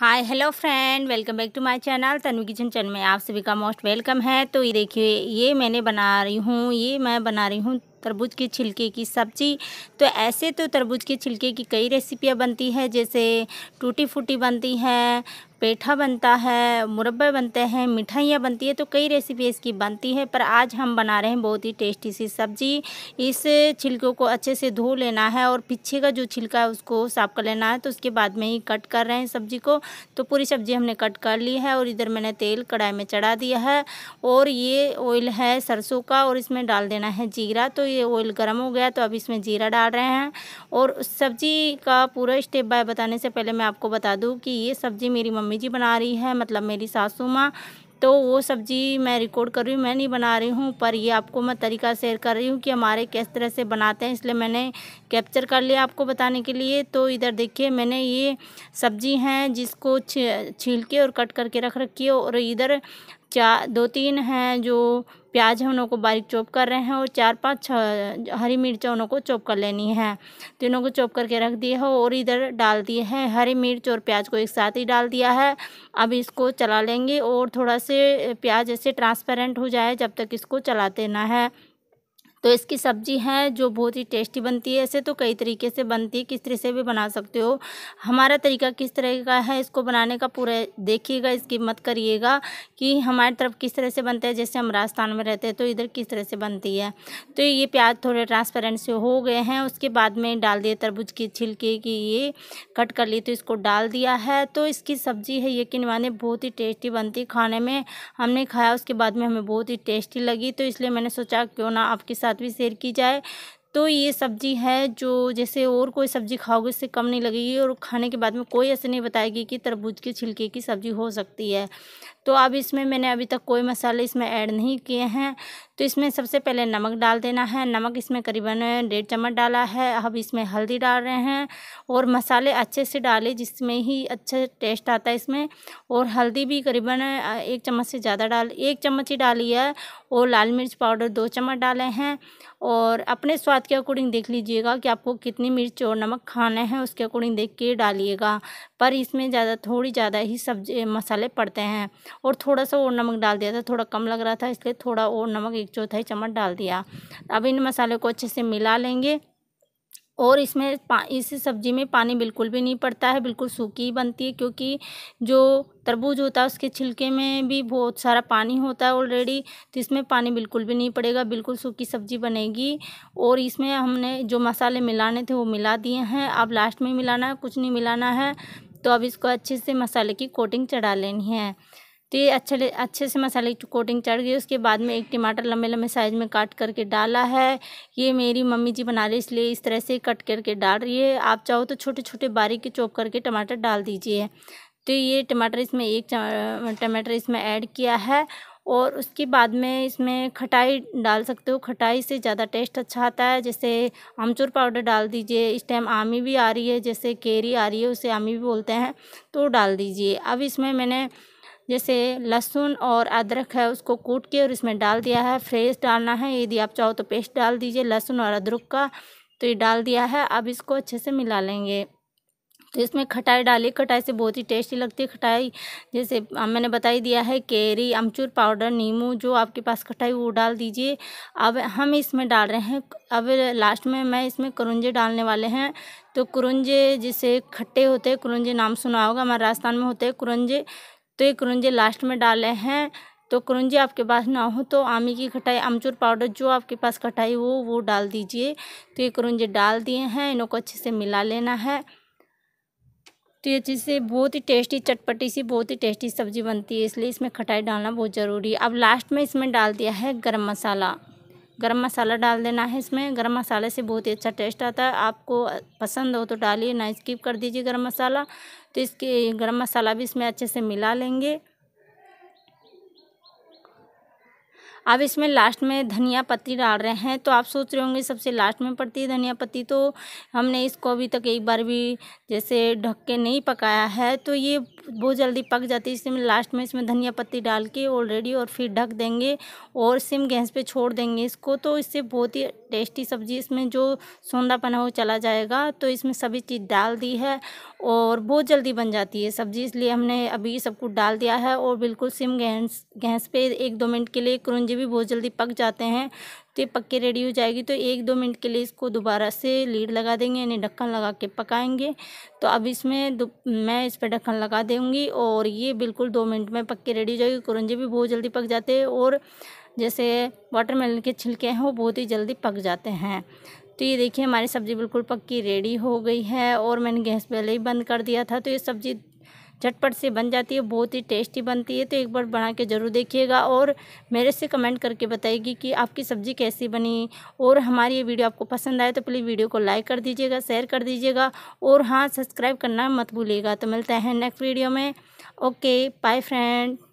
Hi hello friend, welcome back to my channel Tanvi kitchen में आप सभी का मोस्ट वेलकम है। तो ये देखिए मैं बना रही हूँ तरबूज के छिलके की सब्ज़ी। तो ऐसे तो तरबूज के छिलके की कई रेसिपियाँ बनती है, जैसे टूटी फूटी बनती है, पेठा बनता है, मुरब्बे बनते हैं, मिठाइयाँ बनती है, तो कई रेसिपी इसकी बनती है। पर आज हम बना रहे हैं बहुत ही टेस्टी सी सब्ज़ी। इस छिलकों को अच्छे से धो लेना है और पीछे का जो छिलका है उसको साफ कर लेना है। तो उसके बाद में ही कट कर रहे हैं सब्ज़ी को। तो पूरी सब्ज़ी हमने कट कर ली है और इधर मैंने तेल कढ़ाई में चढ़ा दिया है और ये ऑयल है सरसों का और इसमें डाल देना है जीरा। तो ये ऑयल गर्म हो गया तो अब इसमें जीरा डाल रहे हैं। और उस सब्ज़ी का पूरा स्टेप बाय बताने से पहले मैं आपको बता दूं कि ये सब्ज़ी मेरी मम्मी जी बना रही है, मतलब मेरी सासू माँ। तो वो सब्ज़ी मैं रिकॉर्ड कर रही हूँ, मैं नहीं बना रही हूँ, पर ये आपको मैं तरीका शेयर कर रही हूँ कि हमारे किस तरह से बनाते हैं, इसलिए मैंने कैप्चर कर लिया आपको बताने के लिए। तो इधर देखिए मैंने ये सब्ज़ी हैं जिसको छील के और कट करके रख रखी है। और इधर 4-3 हैं जो प्याज है उनको बारीक चॉप कर रहे हैं और 4-5 हरी मिर्च उनको चॉप कर लेनी है। तीनों को चॉप करके रख दिए हो और इधर डाल दिए हैं हरी मिर्च और प्याज को एक साथ ही डाल दिया है। अब इसको चला लेंगे और थोड़ा से प्याज ऐसे ट्रांसपेरेंट हो जाए जब तक इसको चलाते ना है। तो इसकी सब्ज़ी है जो बहुत ही टेस्टी बनती है। ऐसे तो कई तरीके से बनती है, किस तरह से भी बना सकते हो। हमारा तरीका किस तरह का है इसको बनाने का पूरा देखिएगा, इसकी मत करिएगा कि हमारी तरफ किस तरह से बनता है, जैसे हम राजस्थान में रहते हैं तो इधर किस तरह से बनती है। तो ये प्याज थोड़े ट्रांसपेरेंट से हो गए हैं, उसके बाद में डाल दिए तरबूज के छिलके की ये कट कर ली तो इसको डाल दिया है। तो इसकी सब्ज़ी है यकीन माने बहुत ही टेस्टी बनती, खाने में हमने खाया उसके बाद में हमें बहुत ही टेस्टी लगी, तो इसलिए मैंने सोचा क्यों ना आपके भी शेयर की जाए। तो ये सब्ज़ी है जो जैसे और कोई सब्ज़ी खाओगे इससे कम नहीं लगेगी और खाने के बाद में कोई ऐसे नहीं बताएगी कि तरबूज के छिलके की सब्ज़ी हो सकती है। तो अब इसमें मैंने अभी तक कोई मसाले इसमें ऐड नहीं किए हैं। तो इसमें सबसे पहले नमक डाल देना है, नमक इसमें करीबन 1.5 चम्मच डाला है। अब इसमें हल्दी डाल रहे हैं और मसाले अच्छे से डालें जिसमें ही अच्छा टेस्ट आता है इसमें। और हल्दी भी करीबन 1 चम्मच से ज़्यादा 1 चम्मच ही डाली है और लाल मिर्च पाउडर 2 चम्मच डाले हैं। और अपने स्वाद के अकॉर्डिंग देख लीजिएगा कि आपको कितनी मिर्च और नमक खाना है, उसके अकॉर्डिंग देख के डालिएगा। पर इसमें थोड़ी ज़्यादा ही सब्जी मसाले पड़ते हैं और थोड़ा सा और नमक डाल दिया था, थोड़ा कम लग रहा था इसलिए थोड़ा और नमक 1/4 चम्मच डाल दिया। अब इन मसाले को अच्छे से मिला लेंगे। और इसमें इस सब्ज़ी में पानी बिल्कुल भी नहीं पड़ता है, बिल्कुल सूखी बनती है, क्योंकि जो तरबूज होता है उसके छिलके में भी बहुत सारा पानी होता है ऑलरेडी, तो इसमें पानी बिल्कुल भी नहीं पड़ेगा, बिल्कुल सूखी सब्ज़ी बनेगी। और इसमें हमने जो मसाले मिलाने थे वो मिला दिए हैं, अब लास्ट में मिलाना है, कुछ नहीं मिलाना है। तो अब इसको अच्छे से मसाले की कोटिंग चढ़ा लेनी है। तो ये अच्छे से मसाले की कोटिंग चढ़ गई। उसके बाद में 1 टमाटर लंबे लंबे साइज़ में काट करके डाला है। ये मेरी मम्मी जी बना रही है इसलिए इस तरह से कट करके डाल रही है, आप चाहो तो छोटे छोटे बारीक चॉप करके टमाटर डाल दीजिए। तो ये टमाटर इसमें 1 टमाटर इसमें ऐड किया है। और उसके बाद में इसमें खटाई डाल सकते हो, खटाई से ज़्यादा टेस्ट अच्छा आता है, जैसे आमचूर पाउडर डाल दीजिए। इस टाइम आमी भी आ रही है, जैसे केरी आ रही है उसे आमी भी बोलते हैं, तो डाल दीजिए। अब इसमें मैंने जैसे लहसुन और अदरक है उसको कूट के और इसमें डाल दिया है, फ्रेश डालना है, यदि आप चाहो तो पेस्ट डाल दीजिए लहसुन और अदरक का, तो ये डाल दिया है। अब इसको अच्छे से मिला लेंगे। तो इसमें खटाई डाली, खटाई से बहुत ही टेस्टी लगती है। खटाई जैसे मैंने बता ही दिया है, केरी, अमचूर पाउडर, नींबू, जो आपके पास खटाई वो डाल दीजिए। अब हम इसमें डाल रहे हैं, अब लास्ट में मैं इसमें कुरुंजे डालने वाले हैं। तो कुरुंजे जिसे खट्टे होते हैं, कुरुंजे नाम सुना होगा, हमारे राजस्थान में होते हैं कुरुंजे, तो ये कुरुंजे लास्ट में डाले हैं। तो कुरुंजे आपके पास ना हो तो आमी की खटाई, अमचूर पाउडर, जो आपके पास खटाई वो डाल दीजिए। तो ये कुरुंजे डाल दिए हैं, इनको अच्छे से मिला लेना है। तो ये अच्छे से बहुत ही टेस्टी, चटपटी सी, बहुत ही टेस्टी सब्ज़ी बनती है, इसलिए इसमें खटाई डालना बहुत ज़रूरी है। अब लास्ट में इसमें डाल दिया है गरम मसाला, गरम मसाला डाल देना है इसमें। गरम मसाले से बहुत ही अच्छा टेस्ट आता है, आपको पसंद हो तो डालिए, ना स्किप कर दीजिए गरम मसाला। तो इसके गरम मसाला भी इसमें अच्छे से मिला लेंगे। अब इसमें लास्ट में धनिया पत्ती डाल रहे हैं। तो आप सोच रहे होंगे सबसे लास्ट में पड़ती है धनिया पत्ती, तो हमने इसको अभी तक एक बार भी जैसे ढक के नहीं पकाया है, तो ये बहुत जल्दी पक जाती है, इसलिए लास्ट में इसमें धनिया पत्ती डाल के ऑलरेडी और फिर ढक देंगे और सिम गैस पे छोड़ देंगे इसको। तो इससे बहुत ही टेस्टी सब्ज़ी, इसमें जो सोंधापन है वो चला जाएगा। तो इसमें सभी चीज़ डाल दी है और बहुत जल्दी बन जाती है सब्ज़ी, इसलिए हमने अभी सब कुछ डाल दिया है। और बिल्कुल सिम गैस पे 1-2 मिनट के लिए, करौंजे भी बहुत जल्दी पक जाते हैं तो ये पक के रेडी हो जाएगी। तो 1-2 मिनट के लिए इसको दोबारा से लीड लगा देंगे, यानी ढक्कन लगा के पकाएंगे। तो अब इसमें मैं इस पर ढक्कन लगा दूँगी और ये बिल्कुल 2 मिनट में पक के रेडी हो जाएगी। करौंजे भी बहुत जल्दी पक जाते हैं और जैसे वाटरमेलन के छिलके हैं वो बहुत ही जल्दी पक जाते हैं। तो ये देखिए हमारी सब्ज़ी बिल्कुल पक के रेडी हो गई है और मैंने गैस पहले ही बंद कर दिया था। तो ये सब्ज़ी झटपट से बन जाती है, बहुत ही टेस्टी बनती है। तो एक बार बना के ज़रूर देखिएगा और मेरे से कमेंट करके बताइएगी कि आपकी सब्ज़ी कैसी बनी। और हमारी ये वीडियो आपको पसंद आए तो प्लीज़ वीडियो को लाइक कर दीजिएगा, शेयर कर दीजिएगा और हाँ, सब्सक्राइब करना मत भूलिएगा। तो मिलते हैं नेक्स्ट वीडियो में। Okay, bye friend.